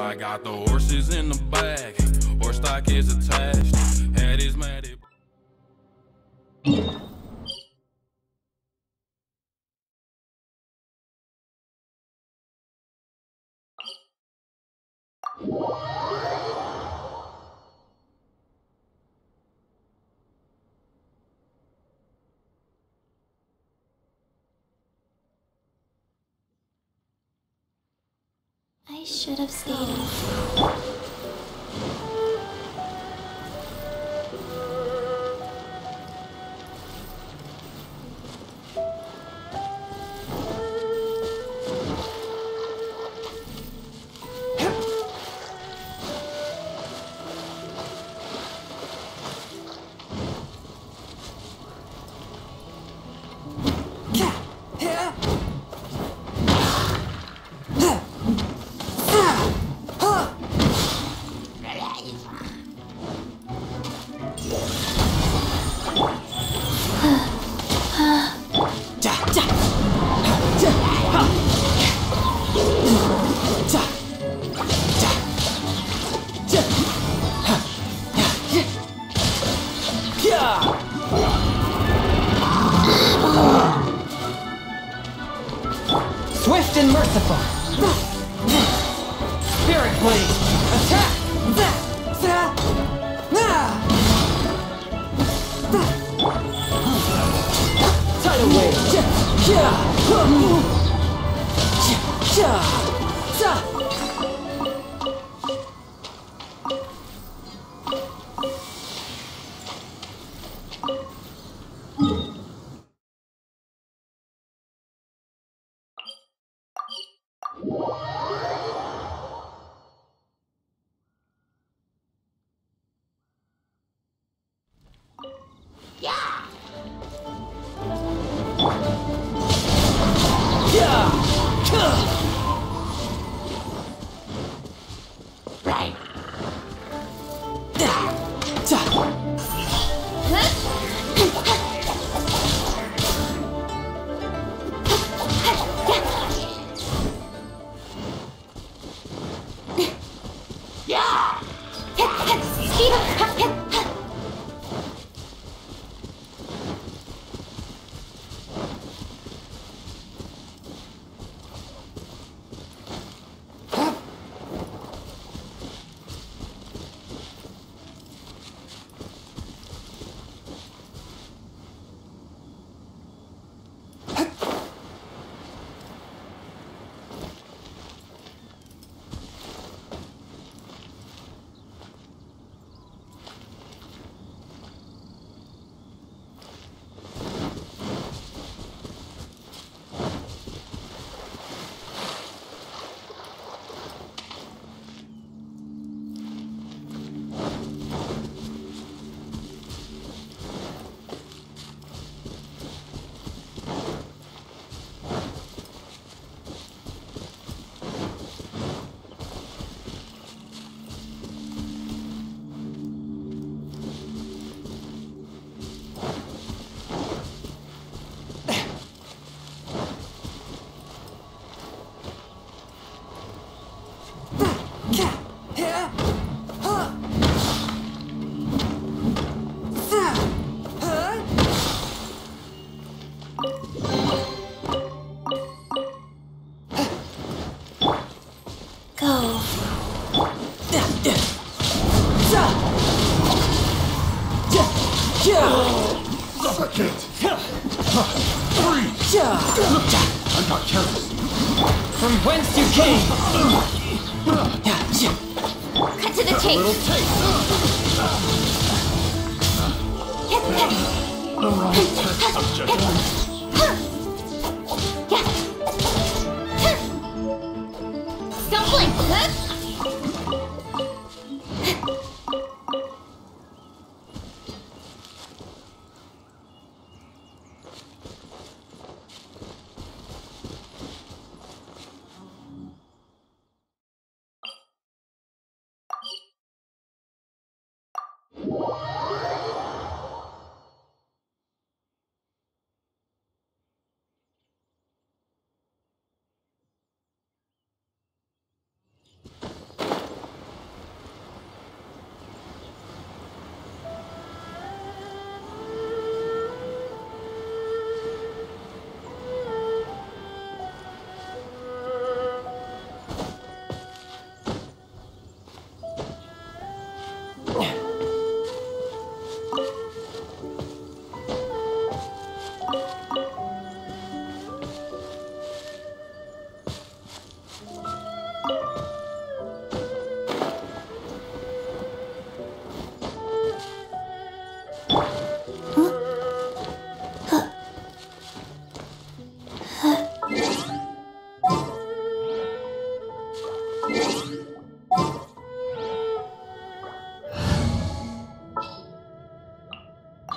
I got the horses in the back, horse stock is attached, head is mad at I should have stayed in. Swift and merciful. Spirit blade, attack! Tidal wave. From whence you came! Cut to the chase!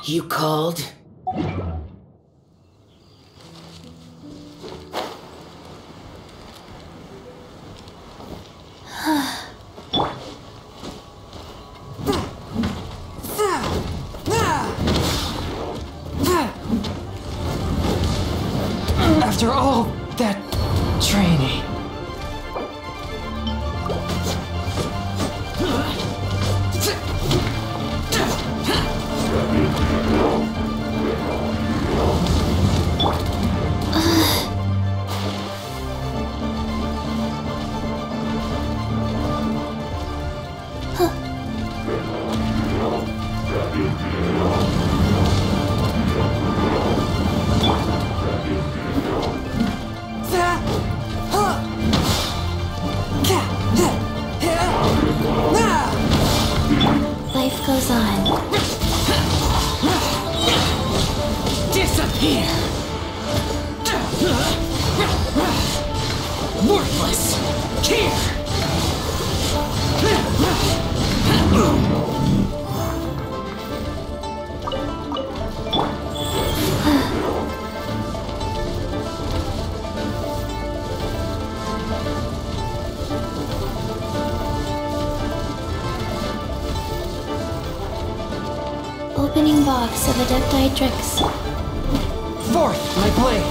You called? After all that training. Life goes on. Disappear! Worthless! Here! Opening box of Adepti Tricks. Forth my blade!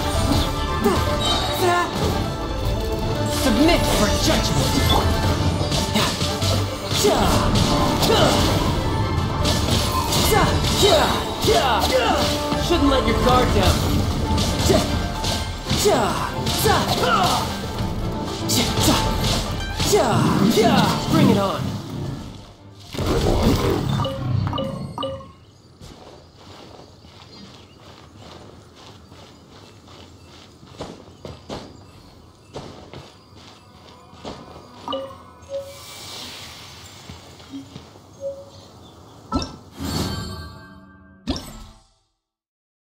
Submit for judgment! Shouldn't let your guard down. Bring it on!